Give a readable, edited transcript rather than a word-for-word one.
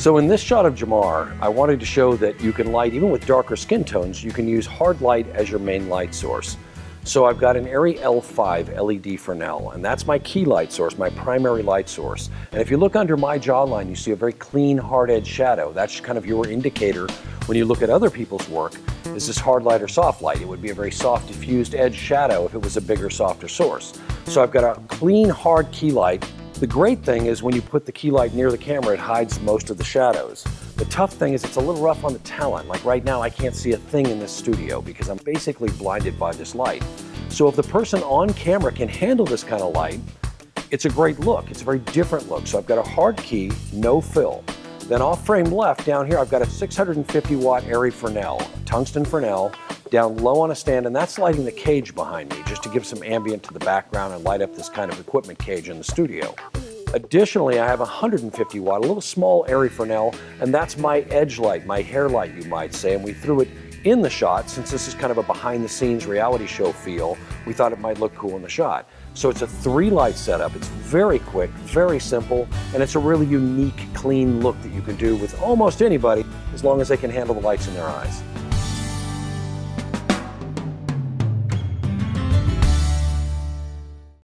So in this shot of Jamar, I wanted to show that you can light, even with darker skin tones, you can use hard light as your main light source. So I've got an Arri L5 LED Fresnel, and that's my key light source, my primary light source. And if you look under my jawline, you see a very clean, hard edge shadow. That's kind of your indicator when you look at other people's work. Is this hard light or soft light? It would be a very soft, diffused edge shadow if it was a bigger, softer source. So I've got a clean, hard key light. The great thing is when you put the key light near the camera, it hides most of the shadows. The tough thing is it's a little rough on the talent. Like right now, I can't see a thing in this studio because I'm basically blinded by this light. So if the person on camera can handle this kind of light, it's a great look. It's a very different look. So I've got a hard key, no fill. Then off frame left down here, I've got a 650 watt Arri Fresnel, tungsten Fresnel, down low on a stand, and that's lighting the cage behind me just to give some ambient to the background and light up this kind of equipment cage in the studio. Additionally, I have a 150 watt, a little small Arri Fresnel, and that's my edge light, my hair light you might say, and we threw it in the shot since this is kind of a behind the scenes reality show feel. We thought it might look cool in the shot. So it's a 3 light setup. It's very quick, very simple, and it's a really unique, clean look that you can do with almost anybody as long as they can handle the lights in their eyes.